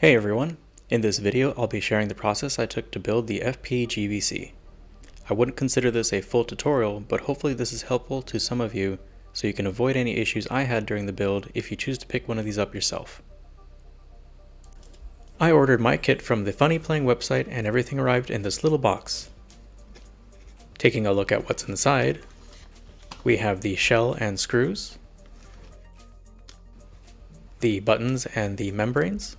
Hey everyone, in this video I'll be sharing the process I took to build the FP-GBC. I wouldn't consider this a full tutorial, but hopefully this is helpful to some of you so you can avoid any issues I had during the build if you choose to pick one of these up yourself. I ordered my kit from the Funny Playing website and everything arrived in this little box. Taking a look at what's inside, we have the shell and screws, the buttons and the membranes,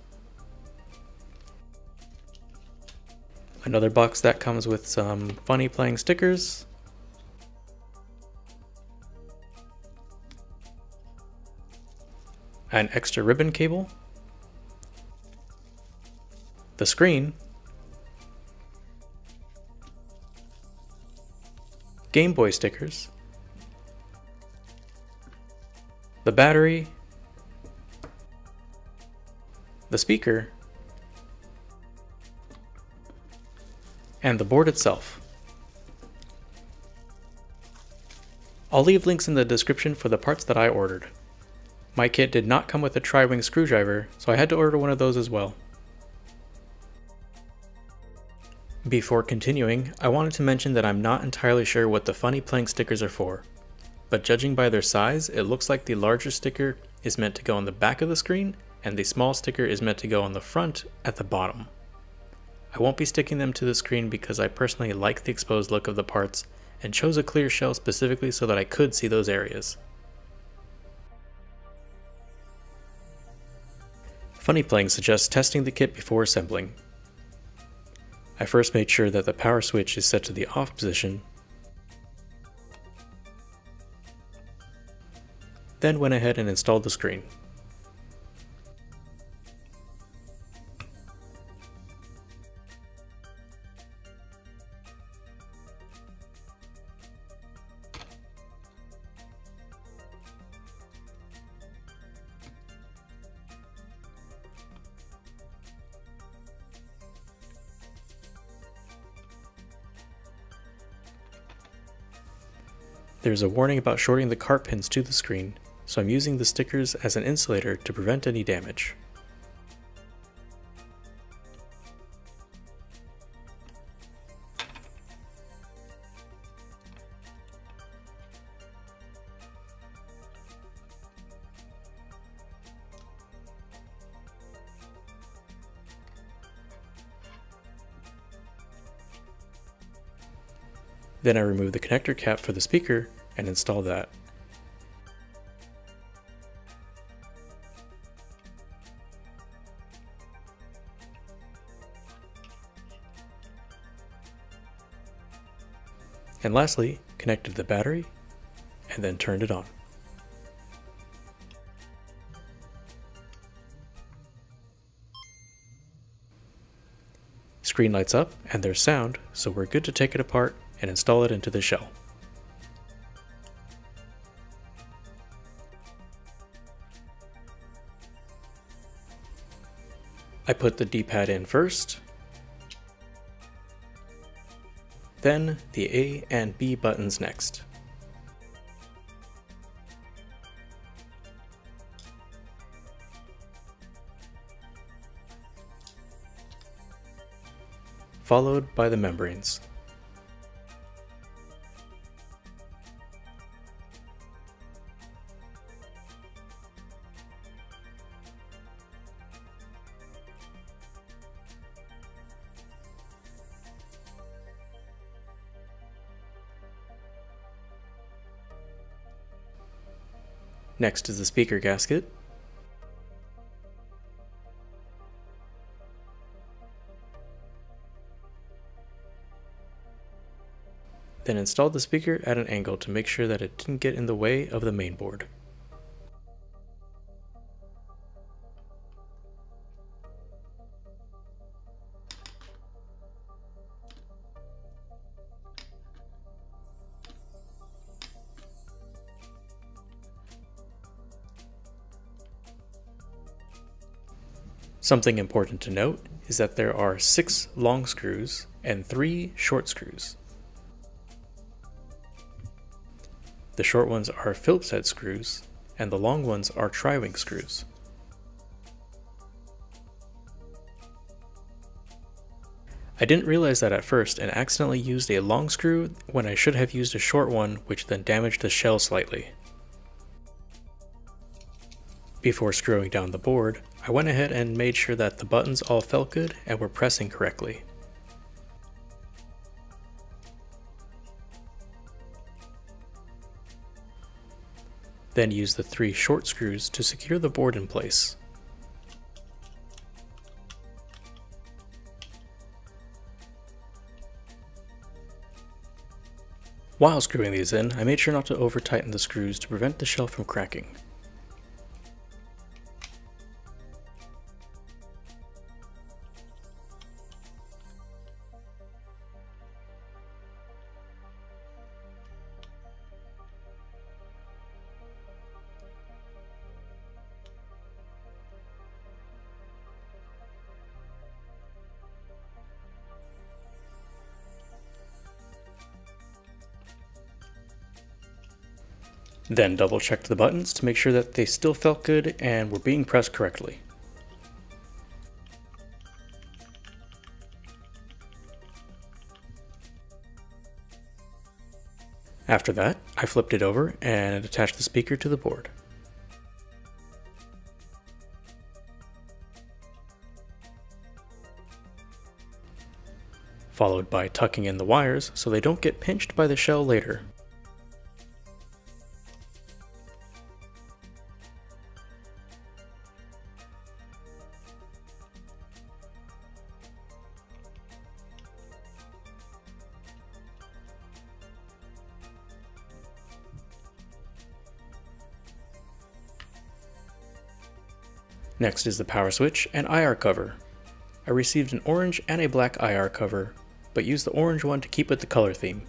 another box that comes with some Funny Playing stickers, an extra ribbon cable, the screen, Game Boy stickers, the battery, the speaker, and the board itself. I'll leave links in the description for the parts that I ordered. My kit did not come with a tri-wing screwdriver, so I had to order one of those as well. Before continuing, I wanted to mention that I'm not entirely sure what the Funny Playing stickers are for, but judging by their size, it looks like the larger sticker is meant to go on the back of the screen, and the small sticker is meant to go on the front at the bottom. I won't be sticking them to the screen because I personally like the exposed look of the parts and chose a clear shell specifically so that I could see those areas. Funny Playing suggests testing the kit before assembling. I first made sure that the power switch is set to the off position. Then went ahead and installed the screen. There's a warning about shorting the cart pins to the screen, so I'm using the stickers as an insulator to prevent any damage. Then I remove the connector cap for the speaker and install that. And lastly, connected the battery and then turned it on. Screen lights up and there's sound, so we're good to take it apart and install it into the shell. I put the D-pad in first, then the A and B buttons next. Followed by the membranes. Next is the speaker gasket. Then installed the speaker at an angle to make sure that it didn't get in the way of the main board. Something important to note is that there are 6 long screws and 3 short screws. The short ones are Phillips head screws and the long ones are tri-wing screws. I didn't realize that at first and accidentally used a long screw when I should have used a short one, which then damaged the shell slightly. Before screwing down the board, I went ahead and made sure that the buttons all felt good and were pressing correctly. Then use the 3 short screws to secure the board in place. While screwing these in, I made sure not to over-tighten the screws to prevent the shell from cracking. Then double checked the buttons to make sure that they still felt good and were being pressed correctly. After that, I flipped it over and attached the speaker to the board. Followed by tucking in the wires so they don't get pinched by the shell later. Next is the power switch and IR cover. I received an orange and a black IR cover, but used the orange one to keep with the color theme.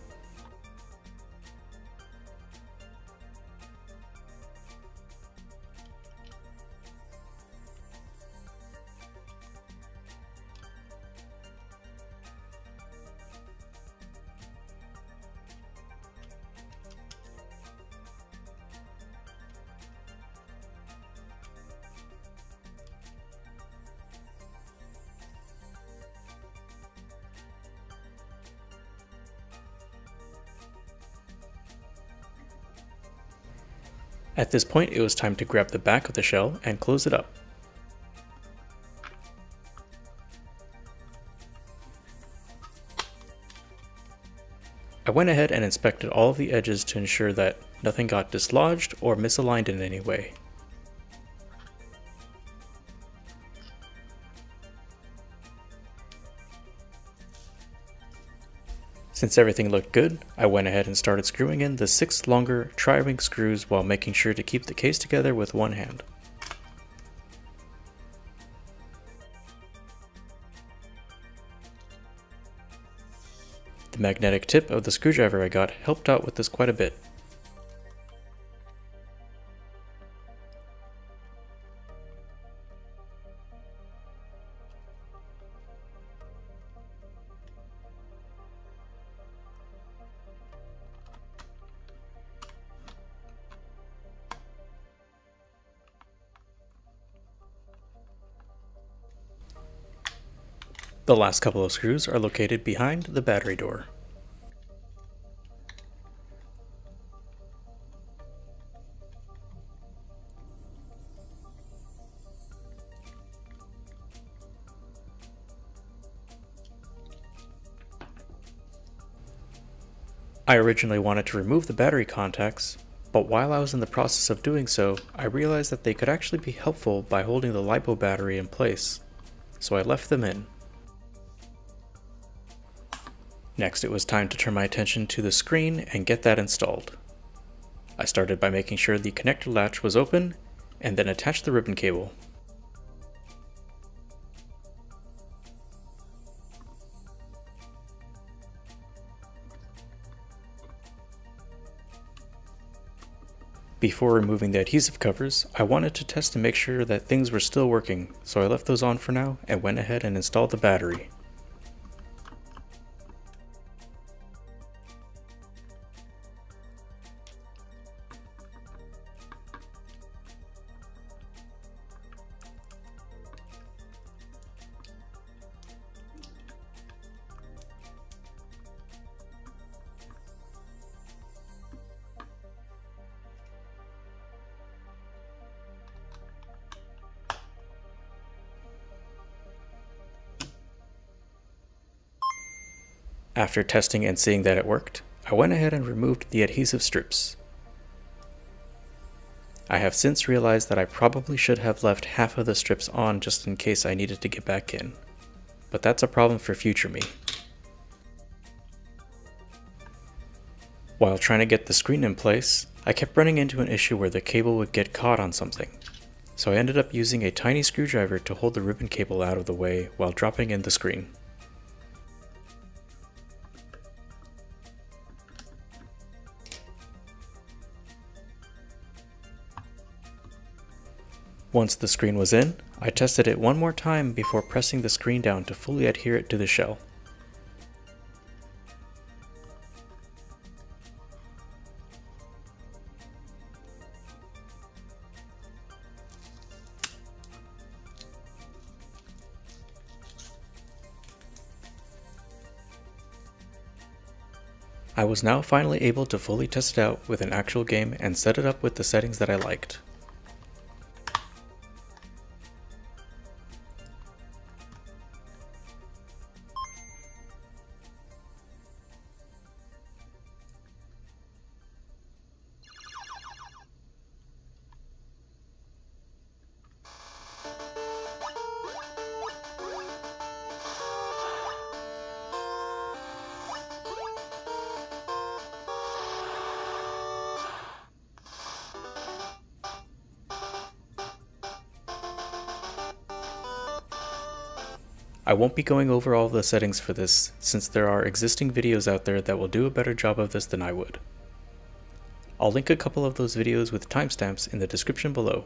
At this point, it was time to grab the back of the shell and close it up. I went ahead and inspected all of the edges to ensure that nothing got dislodged or misaligned in any way. Since everything looked good, I went ahead and started screwing in the 6 longer tri-ring screws while making sure to keep the case together with one hand. The magnetic tip of the screwdriver I got helped out with this quite a bit. The last couple of screws are located behind the battery door. I originally wanted to remove the battery contacts, but while I was in the process of doing so, I realized that they could actually be helpful by holding the LiPo battery in place, so I left them in. Next, it was time to turn my attention to the screen and get that installed. I started by making sure the connector latch was open and then attached the ribbon cable. Before removing the adhesive covers, I wanted to test to make sure that things were still working, so I left those on for now and went ahead and installed the battery. After testing and seeing that it worked, I went ahead and removed the adhesive strips. I have since realized that I probably should have left half of the strips on just in case I needed to get back in, but that's a problem for future me. While trying to get the screen in place, I kept running into an issue where the cable would get caught on something, so I ended up using a tiny screwdriver to hold the ribbon cable out of the way while dropping in the screen. Once the screen was in, I tested it one more time before pressing the screen down to fully adhere it to the shell. I was now finally able to fully test it out with an actual game and set it up with the settings that I liked. I won't be going over all the settings for this, since there are existing videos out there that will do a better job of this than I would. I'll link a couple of those videos with timestamps in the description below.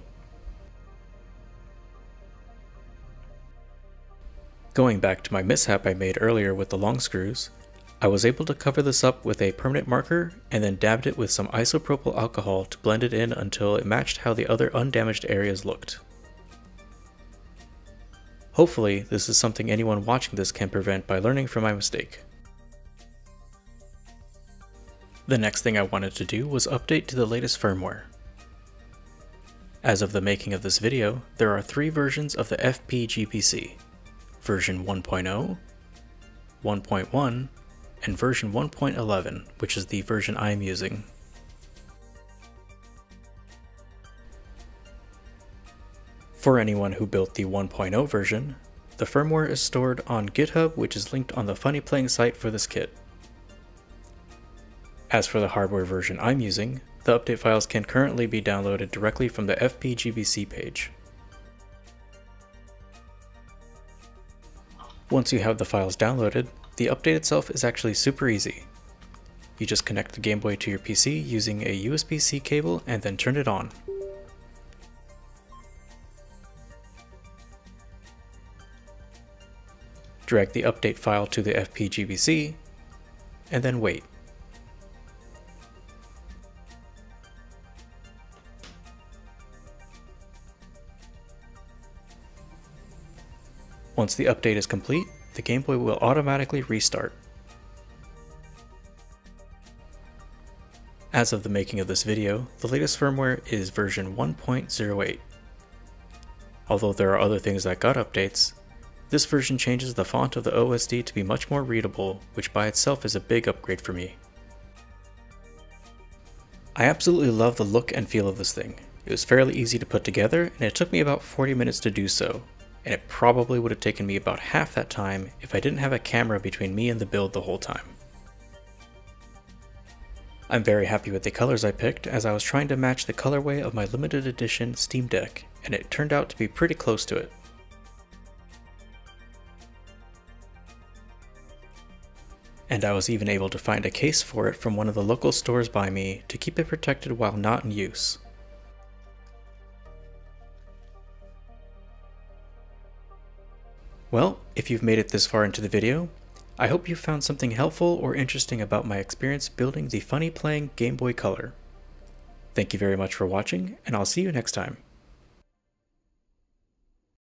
Going back to my mishap I made earlier with the long screws, I was able to cover this up with a permanent marker and then dabbed it with some isopropyl alcohol to blend it in until it matched how the other undamaged areas looked. Hopefully, this is something anyone watching this can prevent by learning from my mistake. The next thing I wanted to do was update to the latest firmware. As of the making of this video, there are three versions of the FP-GBC: version 1.0, 1.1, and version 1.11, which is the version I am using. For anyone who built the 1.0 version, the firmware is stored on GitHub, which is linked on the Funny Playing site for this kit. As for the hardware version I'm using, the update files can currently be downloaded directly from the FP-GBC page. Once you have the files downloaded, the update itself is actually super easy. You just connect the Game Boy to your PC using a USB-C cable and then turn it on. Drag the update file to the FP-GBC, and then wait. Once the update is complete, the Game Boy will automatically restart. As of the making of this video, the latest firmware is version 1.08. Although there are other things that got updates, this version changes the font of the OSD to be much more readable, which by itself is a big upgrade for me. I absolutely love the look and feel of this thing. It was fairly easy to put together, and it took me about 40 minutes to do so, and it probably would have taken me about half that time if I didn't have a camera between me and the build the whole time. I'm very happy with the colors I picked, as I was trying to match the colorway of my limited edition Steam Deck, and it turned out to be pretty close to it. And I was even able to find a case for it from one of the local stores by me to keep it protected while not in use. Well, if you've made it this far into the video, I hope you found something helpful or interesting about my experience building the Funny Playing Game Boy Color. Thank you very much for watching, and I'll see you next time.